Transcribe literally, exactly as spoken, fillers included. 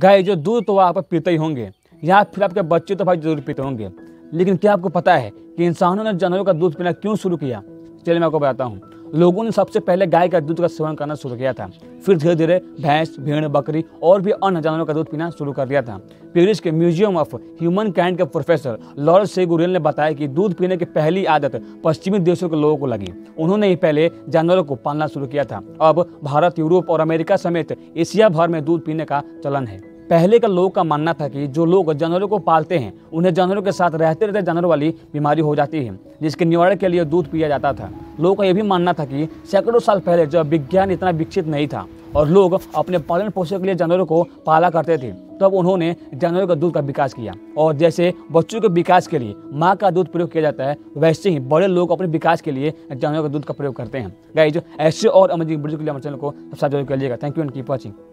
गाय जो दूध तो आप पीते ही होंगे, यहाँ फिर आपके बच्चे तो भाई जरूर पीते होंगे। लेकिन क्या आपको पता है कि इंसानों ने जानवरों का दूध पीना क्यों शुरू किया? चलिए मैं आपको बताता हूँ। लोगों ने सबसे पहले गाय का दूध का सेवन करना शुरू किया था, फिर धीरे धीरे भैंस, भेड़, बकरी और भी अन्य जानवरों का दूध पीना शुरू कर दिया था। पेरिस के म्यूजियम ऑफ ह्यूमन काइंड के प्रोफेसर लॉरेंस सेगुरियल ने बताया कि दूध पीने की पहली आदत पश्चिमी देशों के लोगों को लगी। उन्होंने ही पहले जानवरों को पालना शुरू किया था। अब भारत, यूरोप और अमेरिका समेत एशिया भर में दूध पीने का चलन है। पहले का लोगों का मानना था कि जो लोग जानवरों को पालते हैं उन्हें जानवरों के साथ रहते रहते जानवर वाली बीमारी हो जाती है, जिसके निवारण के लिए दूध पिया जाता था। लोगों का यह भी मानना था कि सैकड़ों साल पहले जब विज्ञान इतना विकसित नहीं था और लोग अपने पालन पोषण के लिए जानवरों को पाला करते थे, तब उन्होंने जानवरों का दूध का विकास किया। और जैसे बच्चों के विकास के लिए माँ का दूध प्रयोग किया जाता है, वैसे ही बड़े लोग अपने विकास के लिए जानवरों का दूध का प्रयोग करते हैं। गाइस, ऐसे और अमेजिंग वीडियो के लिए हमारे चैनल को सब्सक्राइब करिएगा। Thank you and keep watching.